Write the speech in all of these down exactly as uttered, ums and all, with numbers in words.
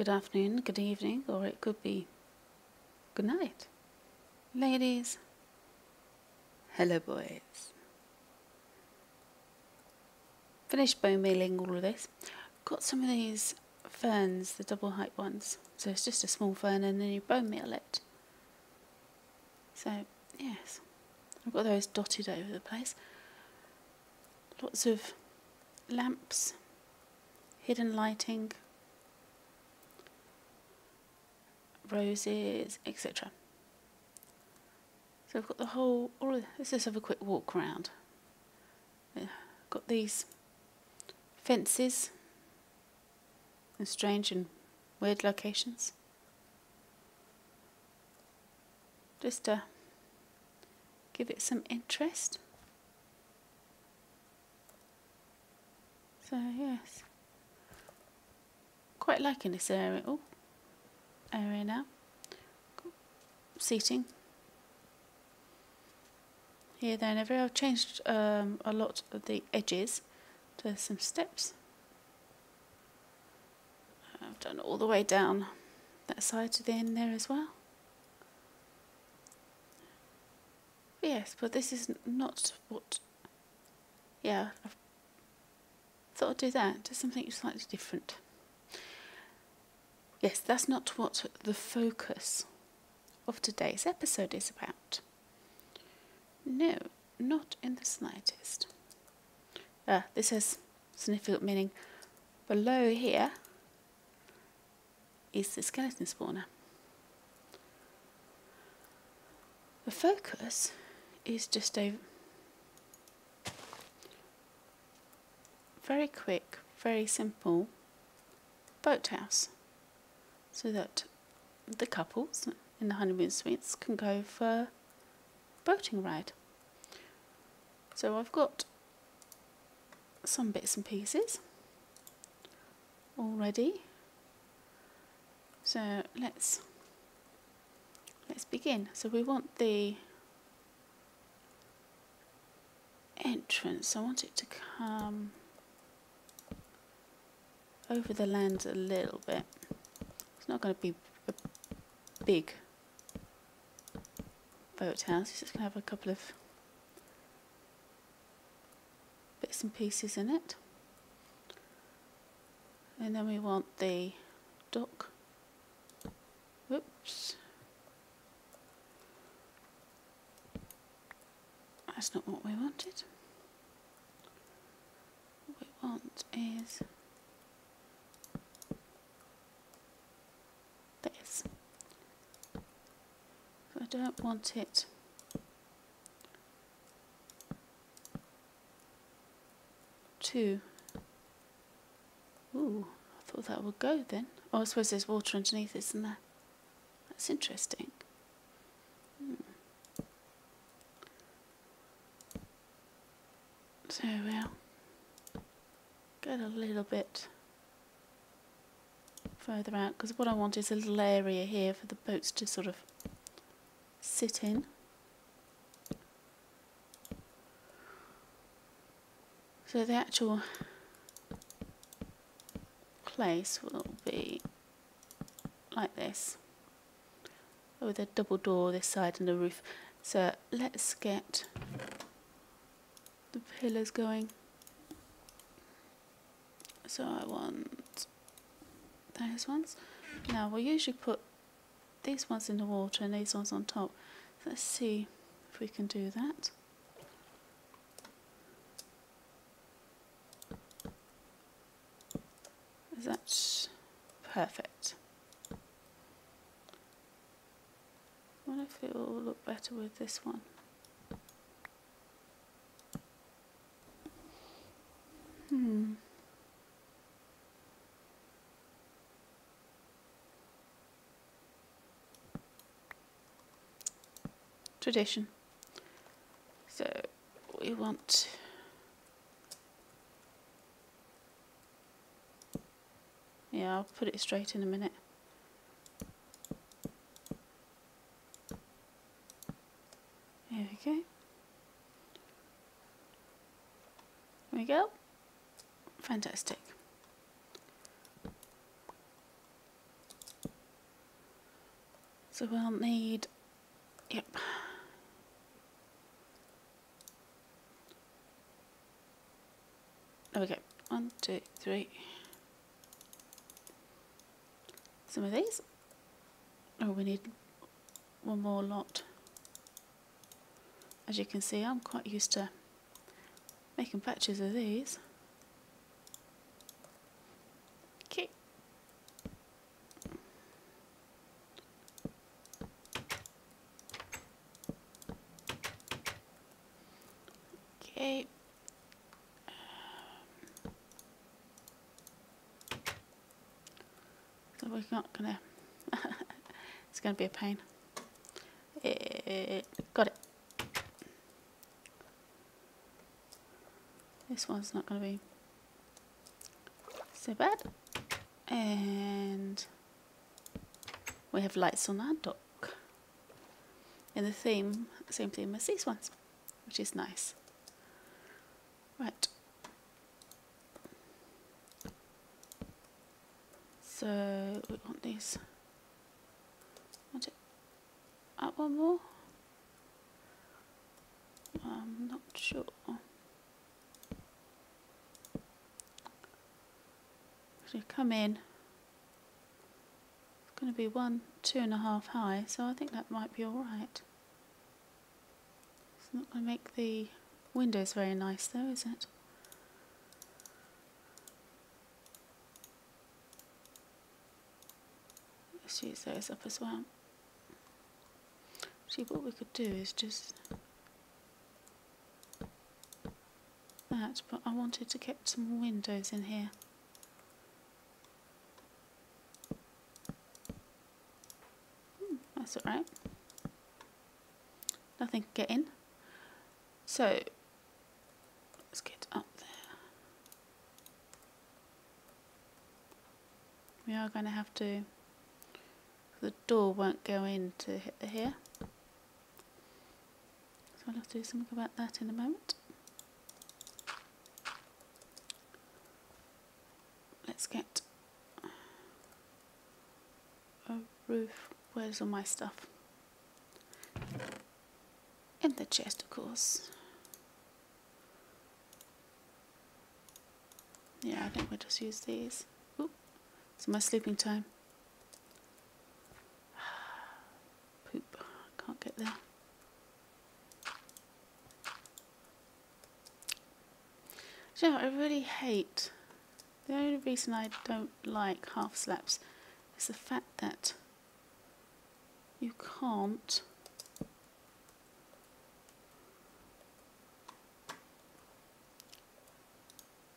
good afternoon, good evening, or it could be good night. Ladies, hello boys. Finished bone milling all of this. Got some of these ferns, the double height ones. So it's just a small fern and then you bone meal it. So, yes, I've got those dotted over the place. Lots of lamps, hidden lighting, roses, et cetera. So I've got the whole, all of, let's just have a quick walk around. Yeah, got these fences in strange and weird locations. Just to give it some interest. So yes, quite liking this area. Oh, area now. Cool. Seating here, there, and everywhere. I've changed um, a lot of the edges to some steps. I've done all the way down that side to the end there as well. Yes, but this is not what, yeah, I thought I'd do that, do something slightly different. Yes, that's not what the focus of today's episode is about. No, not in the slightest. Ah, this has significant meaning. Below here is the skeleton spawner. The focus is just a very quick, very simple boathouse, so that the couples in the honeymoon suites can go for a boating ride. So I've got some bits and pieces already. So let's let's begin. So we want the entrance. I want it to come over the land a little bit. It's not going to be a big boathouse. It's just going to have a couple of bits and pieces in it. And then we want the dock. Whoops. That's not what we wanted. What we want is this. But I don't want it too. Ooh, I thought that would go then. Oh, I suppose there's water underneath, isn't there? That's interesting. Hmm. So we'll get a little bit further out, because what I want is a little area here for the boats to sort of sit in. So the actual place will be like this, with a double door this side and a roof. So let's get the pillars going. So I want those ones. Now we'll usually put these ones in the water and these ones on top. Let's see if we can do that. That's perfect. I wonder if it will look better with this one. Hmm. Tradition. So we want yeah, I'll put it straight in a minute. There we go. There we go. Fantastic. So we'll need, yep. There we go. One, two, three. Some of these. Oh, we need one more lot. As you can see, I'm quite used to making patches of these. Okay. Okay. So we're not gonna. It's gonna be a pain. It, got it. This one's not going to be so bad. And we have lights on our dock. And the theme, same theme as these ones, which is nice. Right. So we want these. Want it up one more? I'm not sure. To come in, it's going to be one, two and a half high, so I think that might be alright. It's not going to make the windows very nice though, is it? Let's use those up as well. See, what we could do is just that, but I wanted to get some windows in here. That's alright. Nothing can get in. So let's get up there. We are going to have to. The door won't go in to hit the here. So I'll have to do something about that in a moment. Let's get a roof. Where's all my stuff? In the chest, of course. Yeah, I think we'll just use these. Oop, it's my sleeping time. Poop, I can't get there. Yeah, I really hate. The only reason I don't like half slaps is the fact that you can't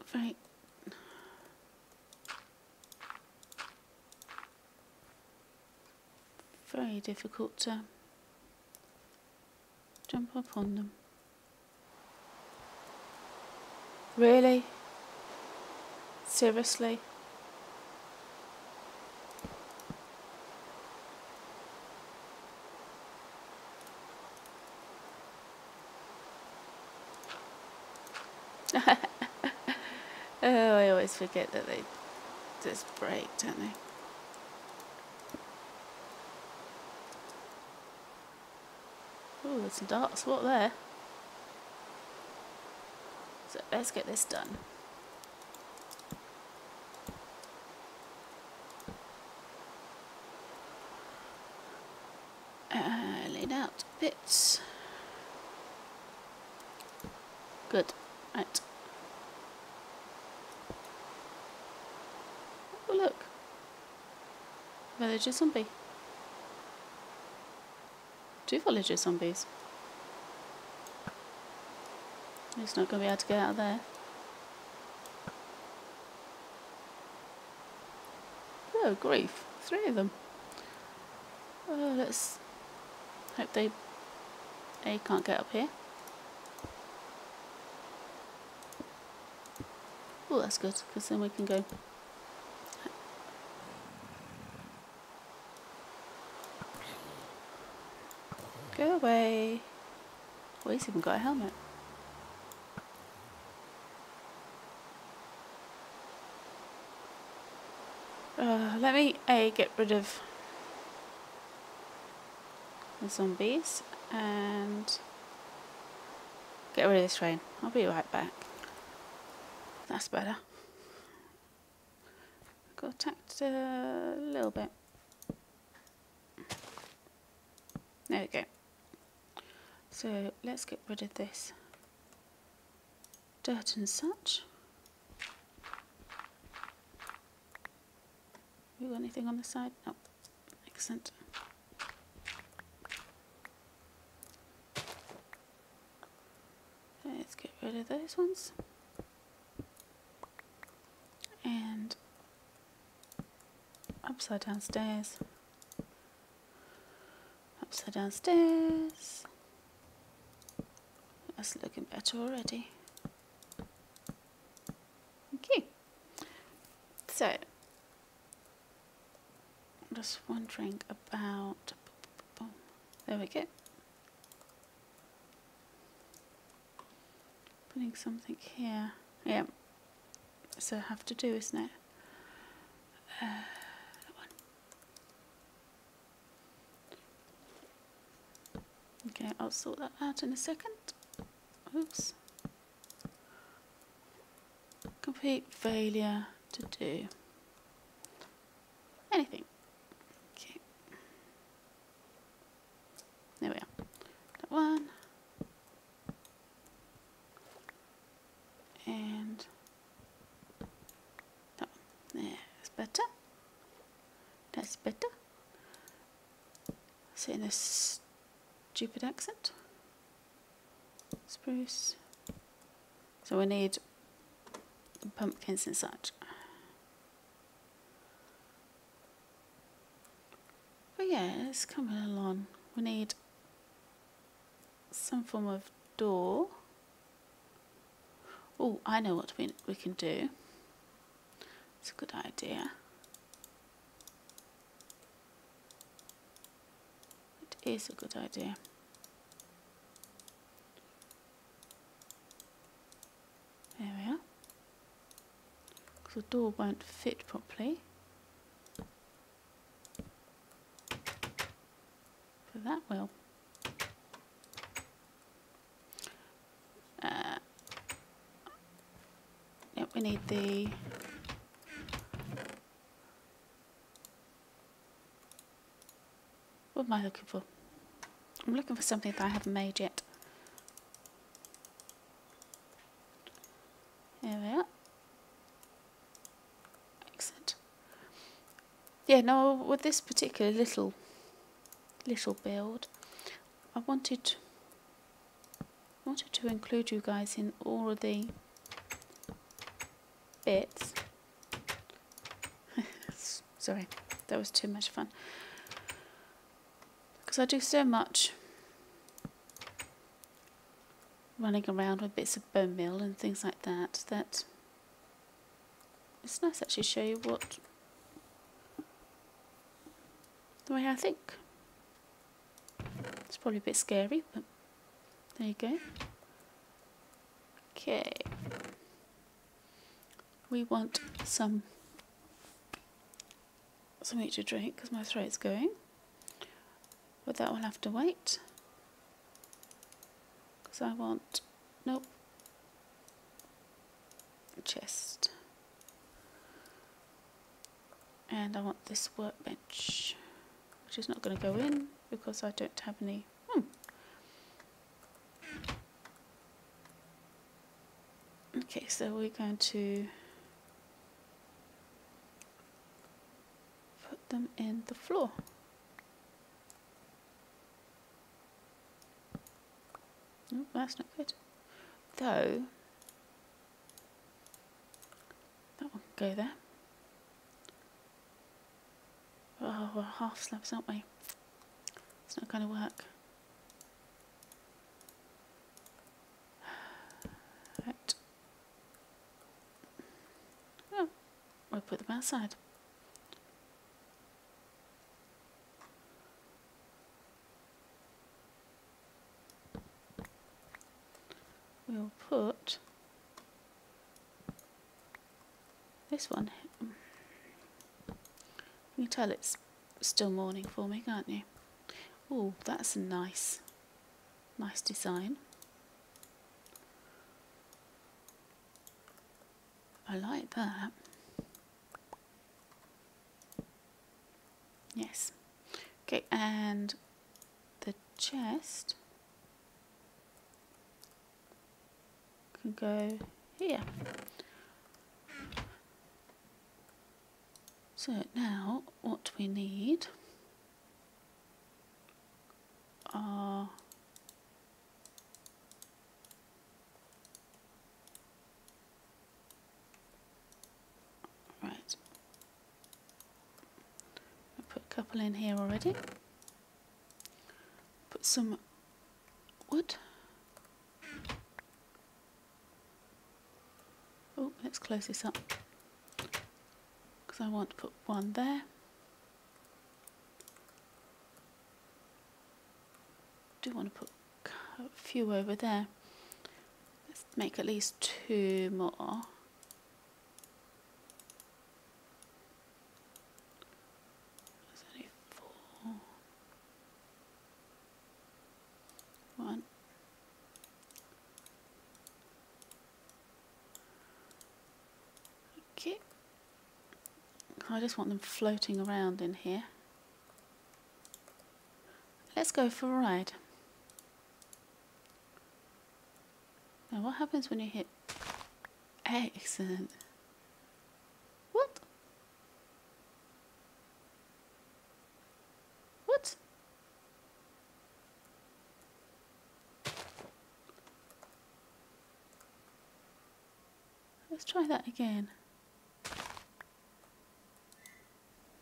very very difficult to jump up on them. Really? Seriously? Oh, I always forget that they just break, don't they? Oh, there's a dark spot there. So let's get this done. Uh, laid out bits. Good. Right. Oh look, villager zombie. Two villager zombies. He's not going to be able to get out of there. Oh grief, three of them. Oh, let's hope they they can't get up here. Oh, that's good, because then we can go. Go away. Oh, he's even got a helmet. Uh, let me, A, get rid of the zombies and get rid of this rain. I'll be right back. That's better. Got attacked a little bit. There we go. So let's get rid of this dirt and such. You got anything on the side? No. Excellent. Let's get rid of those ones. And upside down stairs. Upside down stairs. That's looking better already. Okay. So just wondering about, there we go, putting something here, yeah, so I have to do, isn't it, uh, that one. Okay, I'll sort that out in a second. Oops, complete failure to do anything. There we are. That one. And that one. That's better. That's better. Say in this stupid accent. Spruce. So we need pumpkins and such. But yeah, it's coming along. We need some form of door. Oh, I know what we, we can do. It's a good idea. It is a good idea. There we are. Because the door won't fit properly. But that will. We need the what am I looking for? I'm looking for something that I haven't made yet. There we are. Excellent. Yeah, no, with this particular little little build, I wanted wanted to include you guys in all of the bits. Sorry, that was too much fun. Because I do so much running around with bits of bone meal and things like that, that it's nice to actually show you what the way I think. It's probably a bit scary, but there you go. Okay. We want some something to drink because my throat's going. But that will have to wait. Because I want, nope, chest. And I want this workbench, which is not going to go in because I don't have any. Hmm. Okay, so we're going to them in the floor. Nope, that's not good. Though that one can go there. Oh, we're half slabs, aren't we? It's not going to work. Right. Oh, we'll put them outside. We'll put this one here. You can tell it's still morning for me, can't you? Oh, that's a nice, nice design. I like that. Yes. Okay, and the chest can go here. So now what we need are right. I put a couple in here already. Put some wood. Oh, let's close this up, because I want to put one there. I do want to put a few over there. Let's make at least two more. There's only four. One. Okay. I just want them floating around in here. Let's go for a ride. Now what happens when you hit... Excellent. What? What? Let's try that again.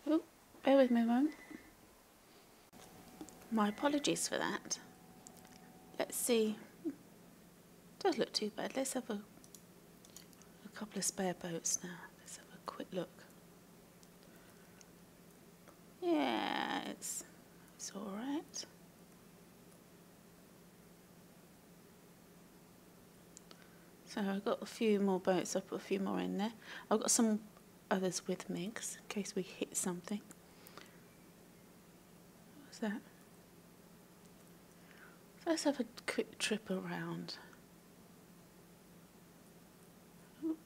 Oh, bear with me a moment. My apologies for that. Let's see. Doesn't look too bad. Let's have a, a couple of spare boats now. Let's have a quick look. Yeah, it's it's all right. So I've got a few more boats. I've put a few more in there. I've got some others with me in case we hit something. What was that? So let's have a quick trip around.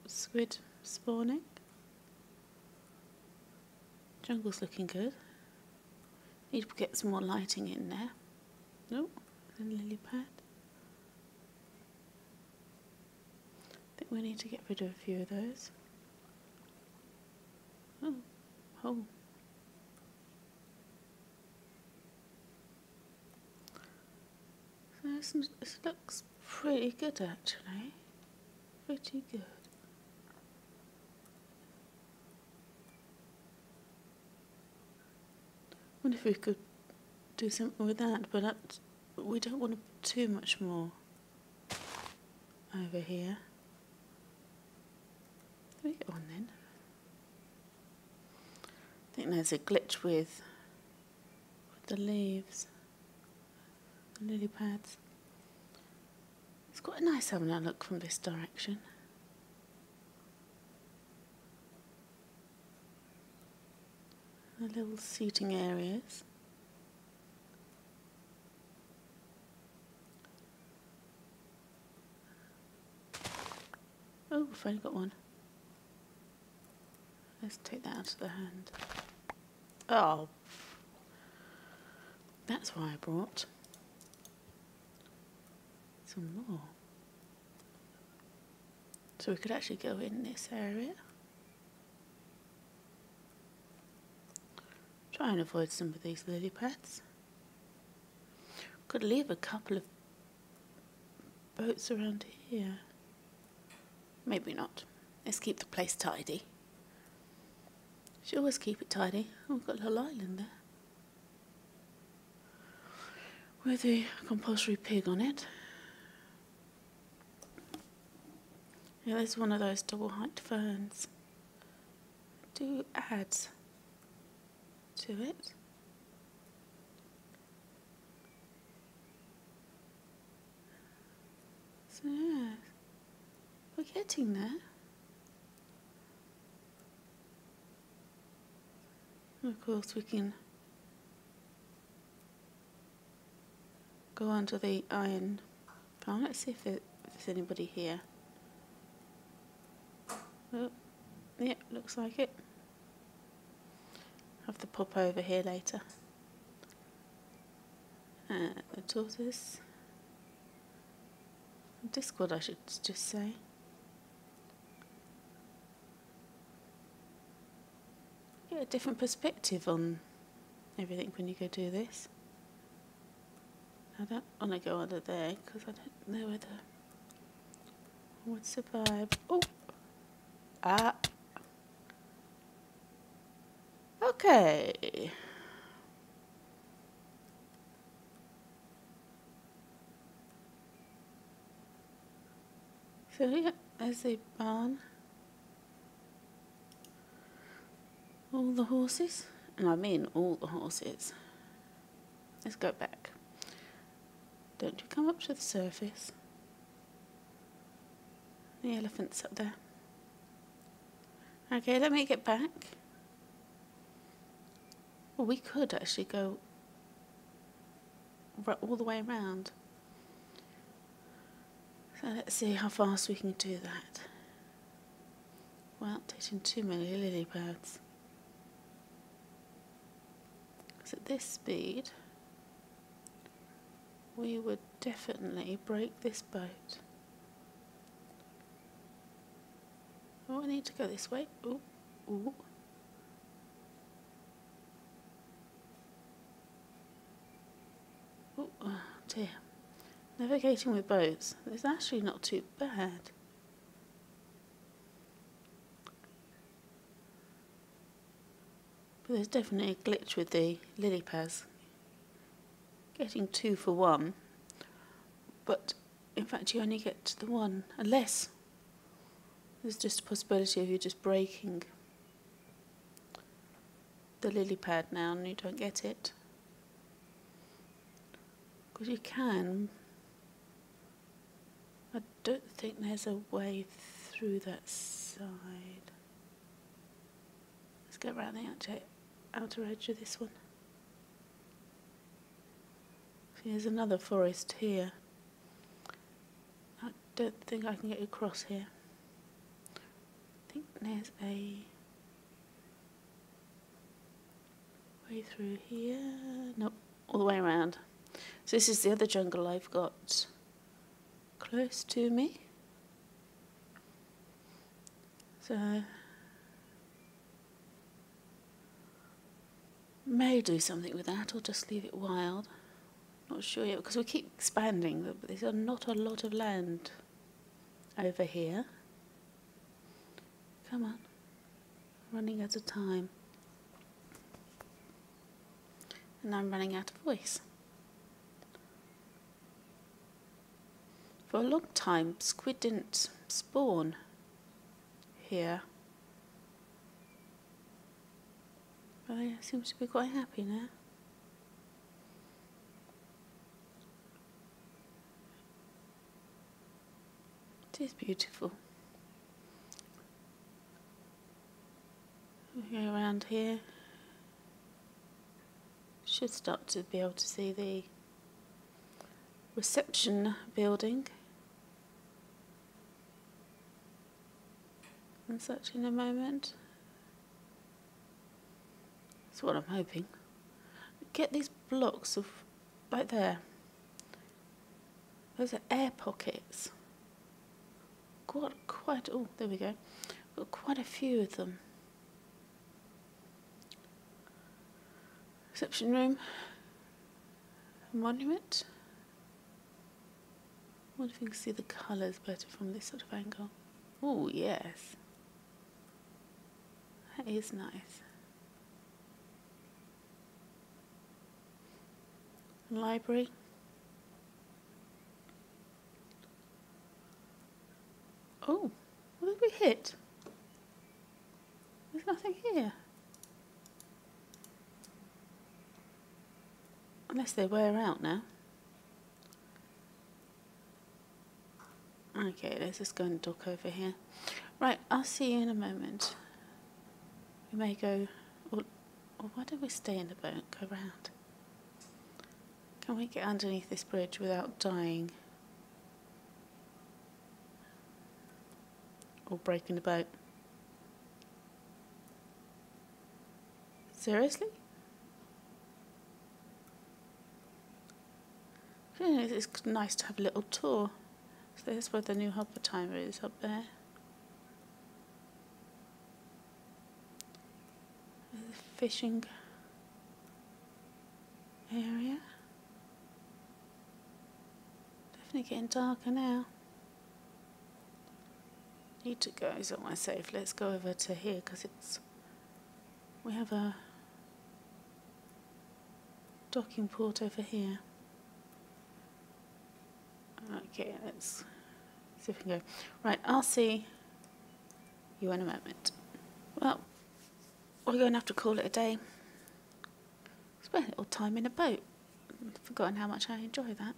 Squid spawning. Jungle's looking good. Need to get some more lighting in there. Nope, oh, and lily pad. I think we need to get rid of a few of those. Oh, oh. So this, this looks pretty good actually. Pretty good. I wonder if we could do something with that, but that, we don't want to put too much more over here. There we go on then. I think there's a glitch with, with the leaves, the lily pads. It's quite nice having a look from this direction. The little seating areas. Oh, I've only got one. Let's take that out of the hand. Oh, that's why I brought some more. So we could actually go in this area. Try and avoid some of these lily pads. Could leave a couple of boats around here. Maybe not. Let's keep the place tidy. Should always keep it tidy. Oh, we've got a little island there. With a compulsory pig on it. Yeah, there's one of those double height ferns. Do add to it. So yeah, we're getting there. And of course we can go under the iron pan. Let's see if there's anybody here. Oh, yeah, looks like it. Have the pop over here later. Uh, the tortoise. Discord, I should just say. Get a different perspective on everything when you go do this. I don't want to go under there because I don't know whether I would survive. Oh! Ah! Okay! So yeah, there's the barn. All the horses, and I mean all the horses. Let's go back. Don't you come up to the surface. The elephant's up there. Okay, let me get back. Well, we could actually go all the way around. So let's see how fast we can do that. Without touching too many lily pads. Because at this speed, we would definitely break this boat. Oh, I need to go this way. Ooh, ooh. Ooh, oh dear. Navigating with boats is actually not too bad. But there's definitely a glitch with the lily pads. Getting two for one, but in fact you only get to the one, unless there's just a possibility of you just breaking the lily pad now and you don't get it. Because you can, I don't think there's a way through that side. Let's go around the outer edge of this one. There's another forest here. I don't think I can get across here. I think there's a way through here. Nope, all the way around. So this is the other jungle I've got close to me. So may do something with that or just leave it wild. Not sure yet, because we keep expanding, but there's not a lot of land over here. Come on, running out of time. And I'm running out of voice. For a long time, squid didn't spawn here. But they seem to be quite happy now. It is beautiful. We'll go around here. Should start to be able to see the reception building and such in a moment. That's what I'm hoping. Get these blocks of right there. Those are air pockets. Got quite, oh, there we go, got quite a few of them. Reception room, monument. I wonder if you can see the colours better from this sort of angle. Oh, yes. That is nice. Library. Oh, what did we hit? There's nothing here. Unless they wear out now. Okay, let's just go and dock over here. Right, I'll see you in a moment. We may go, or, or why don't we stay in the boat and go round? Can we get underneath this bridge without dying? Or breaking the boat? Seriously? It's nice to have a little tour. So this is where the new hopper timer is, up there. There's a fishing area. Definitely getting darker now. Need to go somewhere safe. Let's go over to here because it's. We have a docking port over here. Okay, let's see if we can go. Right, I'll see you in a moment. Well, we're going to have to call it a day. Spent a little time in a boat. I've forgotten how much I enjoy that.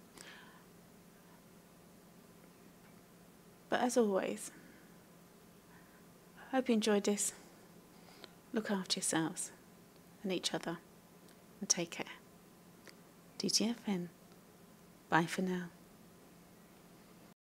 But as always, I hope you enjoyed this. Look after yourselves and each other and take care. D T F N. Bye for now.